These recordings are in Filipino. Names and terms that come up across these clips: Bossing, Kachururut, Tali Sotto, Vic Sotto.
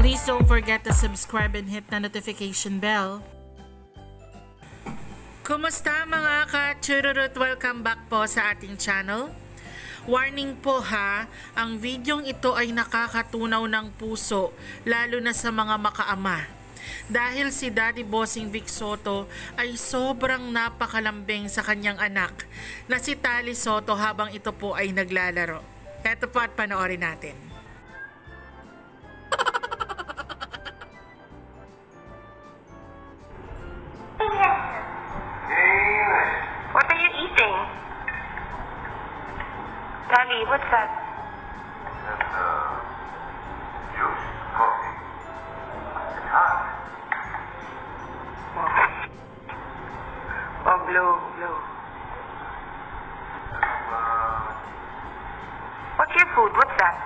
Please don't forget to subscribe and hit the notification bell. Kumusta mga ka-chururut? Welcome back po sa ating channel. Warning po ha, ang videong ito ay nakakatunaw ng puso, lalo na sa mga makaama. Dahil si Daddy Bossing Vic Sotto ay sobrang napakalambing sa kanyang anak na si Tali Sotto habang ito po ay naglalaro. Eto po at panoorin natin. What are you eating? Tali, what's that? Blow. What's your food? What's that?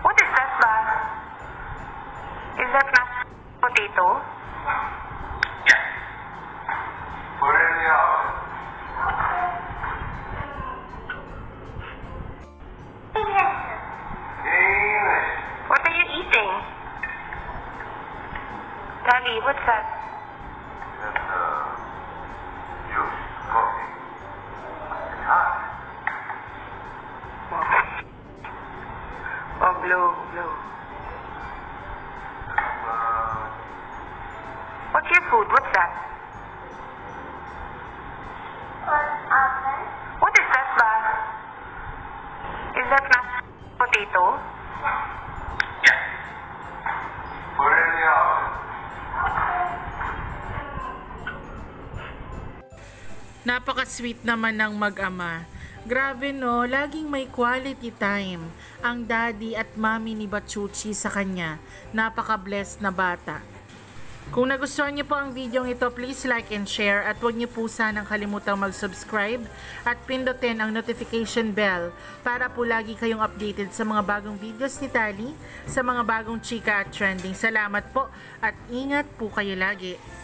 What is that, ba? Is that mashed potato? Yes. Put it in the oven. English. What are you eating? Tali, what's that? Juice, coffee. It's hot. Oh, blow. What's your food? What's that? What is that, ba? Is that mashed potato? Yes. Put it in the oven. Napaka-sweet naman ng mag-ama. Grabe no, laging may quality time ang daddy at mommy ni Bachuchi sa kanya. Napaka-blessed na bata. Kung nagustuhan niyo po ang video ito, please like and share at huwag niyo po sanang kalimutang mag-subscribe at pindutin ang notification bell para po lagi kayong updated sa mga bagong videos ni Tali, sa mga bagong chika at trending. Salamat po at ingat po kayo lagi.